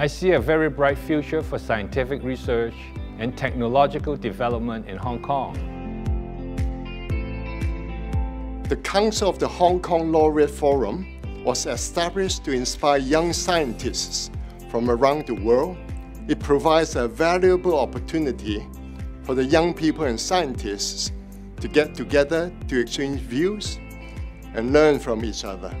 I see a very bright future for scientific research and technological development in Hong Kong. The Council of the Hong Kong Laureate Forum was established to inspire young scientists from around the world. It provides a valuable opportunity for the young people and scientists to get together to exchange views and learn from each other.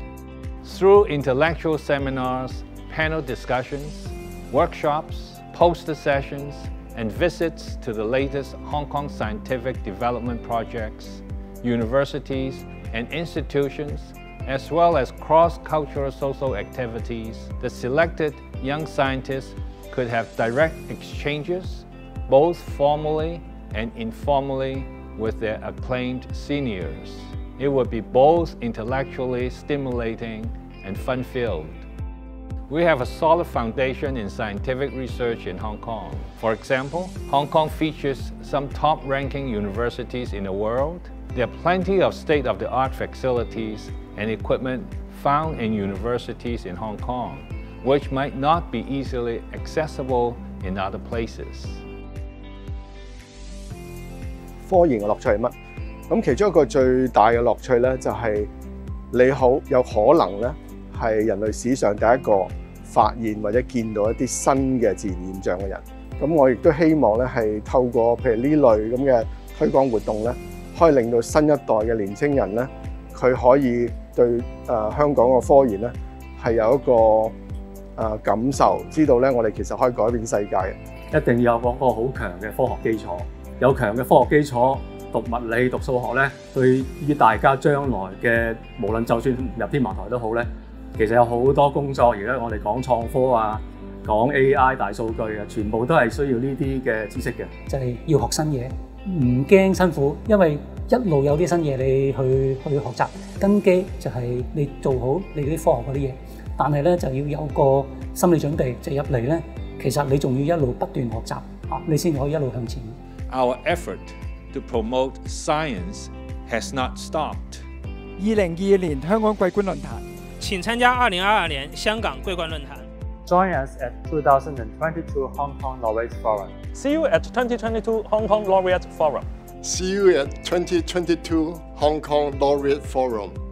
Through intellectual seminars, panel discussions, workshops, poster sessions, and visits to the latest Hong Kong scientific development projects, universities, and institutions, as well as cross-cultural social activities, the selected young scientists could have direct exchanges, both formally and informally, with their acclaimed seniors. It would be both intellectually stimulating and fun-filled. We have a solid foundation in scientific research in Hong Kong. For example, Hong Kong features some top-ranking universities in the world. There are plenty of state-of-the-art facilities and equipment found in universities in Hong Kong, which might not be easily accessible in other places. 科研嘅樂趣係乜？咁其中一個最大嘅樂趣咧，就係你好有可能咧。 係人類史上第一個發現或者見到一啲新嘅自然現象嘅人，咁我亦都希望咧係透過譬如呢類咁嘅推廣活動咧，可以令到新一代嘅年青人咧，佢可以對香港嘅科研咧係有一個感受，知道咧我哋其實可以改變世界嘅。一定要有嗰個好強嘅科學基礎，有強嘅科學基礎。 讀物理、讀數學咧，對於大家將來嘅無論就算入天文台都好咧，其實有好多工作。而家我哋講創科啊，講 AI 大數據啊，全部都係需要呢啲嘅知識嘅。就係要學新嘢，唔驚辛苦，因為一路有啲新嘢你去學習。根基就係你做好你啲科學嗰啲嘢，但係咧就要有個心理準備，就入嚟咧，其實你仲要一路不斷學習啊，你先可以一路向前。Our effort to promote science has not stopped. 2022年香港桂冠論壇，請參加2022年香港桂冠論壇。Join us at 2022 Hong Kong Laureate Forum. See you at 2022 Hong Kong Laureate Forum. See you at 2022 Hong Kong Laureate Forum.